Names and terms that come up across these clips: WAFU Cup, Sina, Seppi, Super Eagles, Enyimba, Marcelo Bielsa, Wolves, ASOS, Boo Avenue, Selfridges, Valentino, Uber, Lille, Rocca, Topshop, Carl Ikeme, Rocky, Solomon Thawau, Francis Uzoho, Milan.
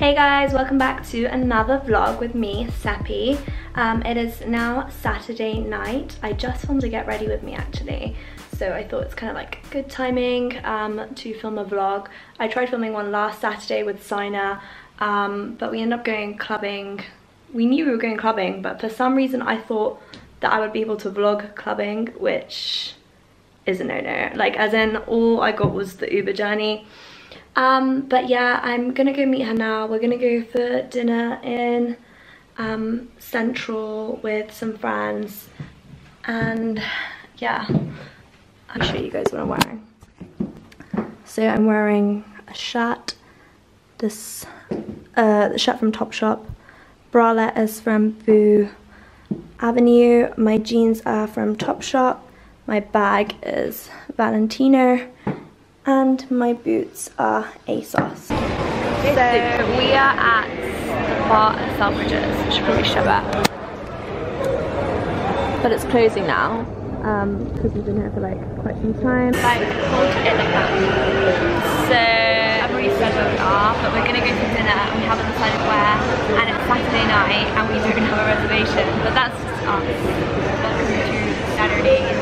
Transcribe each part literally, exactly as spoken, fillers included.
Hey guys, welcome back to another vlog with me, Seppi. Um, it is now Saturday night. I just filmed a get ready with me actually, so I thought it's kind of like good timing um, to film a vlog. I tried filming one last Saturday with Sina, um, but we ended up going clubbing. We knew we were going clubbing, but for some reason I thought that I would be able to vlog clubbing, which is a no-no. Like, as in, all I got was the Uber journey. Um, but yeah, I'm gonna go meet her now. We're gonna go for dinner in um, Central with some friends. And yeah, I'll show you guys what I'm wearing. So I'm wearing a shirt. This uh, the shirt from Topshop. Bralette is from Boo Avenue. My jeans are from Topshop. My bag is Valentino. And my boots are ASOS. So we are at the bar at Selfridges. I should probably show up. But it's closing now. Um, because we've been here for like quite some time. Like, called in a cab. So I've already said where we are, but we're gonna go to dinner and we haven't decided where. And it's Saturday night and we don't have a reservation. But that's just us. Welcome to Saturdays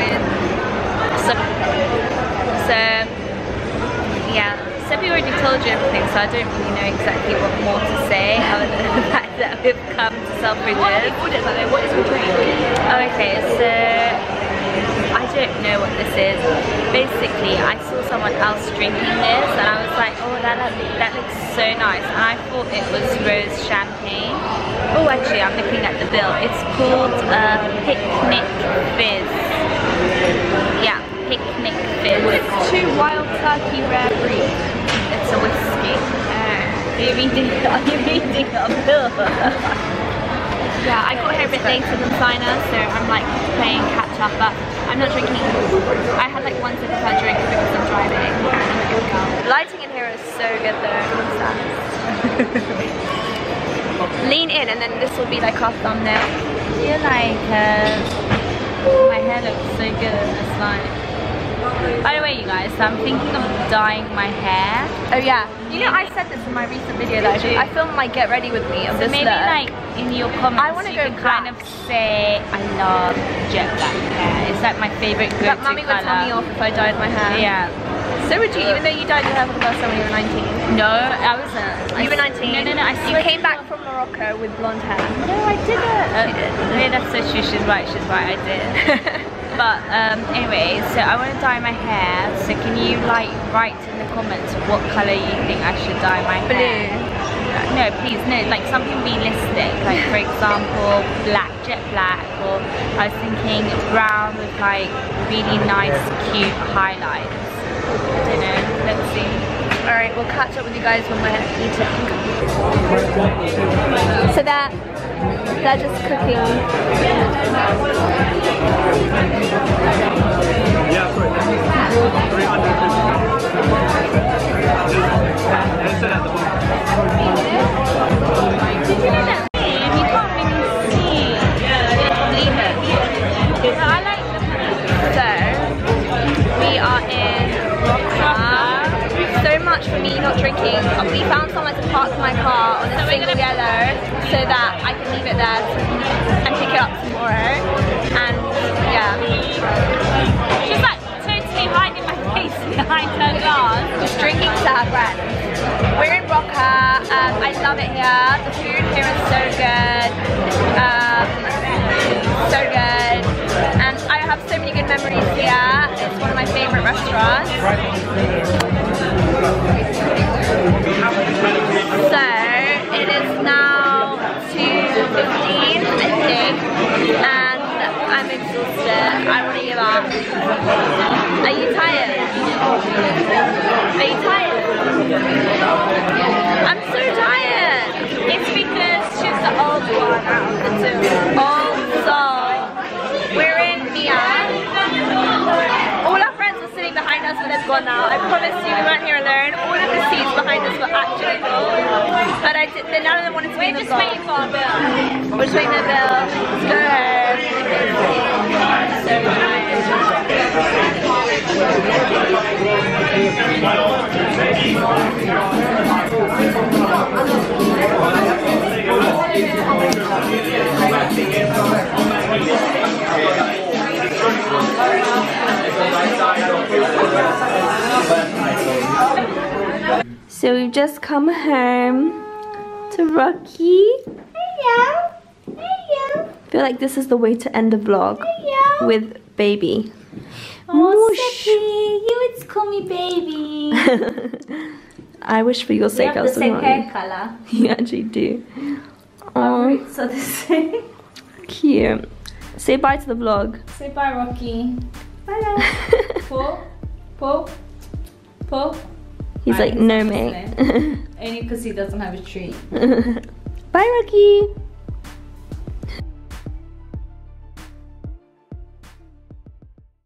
with Seppi. So, yeah, Seppi already told you everything, so I don't really know exactly what more to say other than the fact that we've come to Selfridges. What are they ordered? Like, what is your drink? Okay, so I don't know what this is. Basically, I saw someone else drinking this and I was like, oh, that, that looks so nice. And I thought it was rose champagne. Oh, actually, I'm looking at the bill. It's called a picnic fizz. Yeah. Picnic fizz. It's two wild turkey rare breeds. It's a whiskey. Oh. You're reading a bill. Yeah, I got here a bit later than Sina, so I'm like playing catch up, but I'm not drinking. I had like one sip of her drink because I'm driving. And I'm a good girl. The lighting in here is so good though. Lean in and then this will be like our thumbnail. Do you like uh, my hair looks so good in this light. By the way, you guys, so I'm thinking of dyeing my hair. Oh yeah, you know I said this in my recent video that I, did, I filmed my get ready with me. Of so this maybe look. Like in your comments, I want to go can kind of say I love jet black hair. It's like my favorite go-to color. But mummy would tell me off if I dyed my hair. Yeah. So would you, even though you dyed your hair for the first time when you were nineteen? No, I wasn't. I you were nineteen? No, no, no. I you came back from Morocco with blonde hair. No, I didn't. Uh, you did. No, that's so true. She's right. She's right. I did. But um, anyway, so I want to dye my hair, so can you like write in the comments what colour you think I should dye my Blue. hair? Blue. No, please, no, like something realistic, like for example, black, jet black, or I was thinking brown with like really nice, cute highlights. I don't know, let's see. Alright, we'll catch up with you guys when we're eating. So that. They're just cooking. Did you know that? You can't really see. Leave it. So I like the place. So, we are in Rocca. So much for me not drinking. We found somewhere to park my car on a single yellow. So that I can leave it there and pick it up tomorrow. And yeah. She's like totally hiding my face behind her glass. Just drinking to her breath. We're in Rocca. Um, I love it here. The food here is so good. Um, so good. And I have so many good memories here. It's one of my favourite restaurants. So it is now fifteen, I think, and I'm exhausted. I want to give up. Are you tired? Are you tired? I'm so tired. It's because she's the old one out of the two. Also, we're in Milan. All our friends were sitting behind us, but they've gone now. I promise you, we weren't here alone. All of the seats behind us were actually full, but I did. None of them wanted to be in the car. Our bill. We're just waiting for the bill. Let's go home. So nice. So we've just come home to Rocky. Hello. Hello. I feel like this is the way to end the vlog. Hello. With baby. Oh, Seppi, you would just call me baby. I wish for your sake I was the same hair color. You actually do. Our roots are the same. Cute. Say bye to the vlog. Say bye, Rocky. Bye. Paw, paw, paw. He's I like, no mate. Only because he doesn't have a treat. Bye, Rocky.